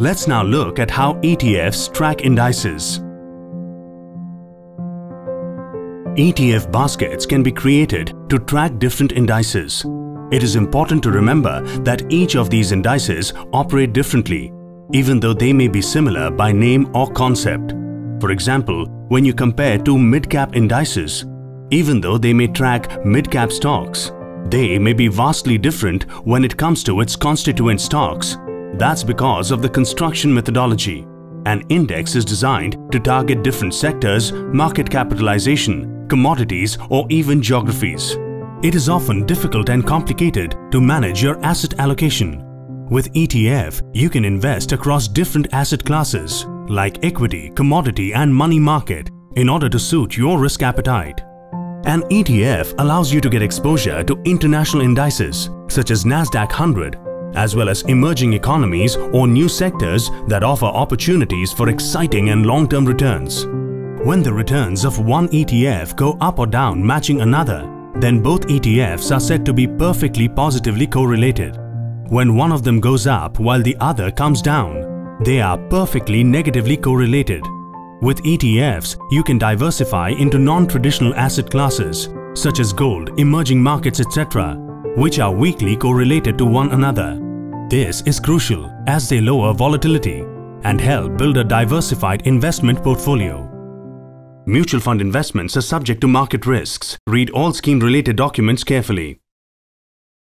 Let's now look at how ETFs track indices. ETF baskets can be created to track different indices. It is important to remember that each of these indices operate differently, even though they may be similar by name or concept. For example, when you compare two mid-cap indices, even though they may track mid-cap stocks, they may be vastly different when it comes to its constituent stocks. That's because of the construction methodology. An index is designed to target different sectors, market capitalization, commodities, or even geographies. It is often difficult and complicated to manage your asset allocation. With ETF, you can invest across different asset classes like equity, commodity, and money market in order to suit your risk appetite. An ETF allows you to get exposure to international indices such as NASDAQ 100, as well as emerging economies or new sectors that offer opportunities for exciting and long-term returns. When the returns of one ETF go up or down matching another, then both ETFs are said to be perfectly positively correlated. When one of them goes up while the other comes down, they are perfectly negatively correlated. With ETFs, you can diversify into non-traditional asset classes such as gold, emerging markets, etc., which are weakly correlated to one another. This is crucial as they lower volatility and help build a diversified investment portfolio. Mutual fund investments are subject to market risks. Read all scheme-related documents carefully.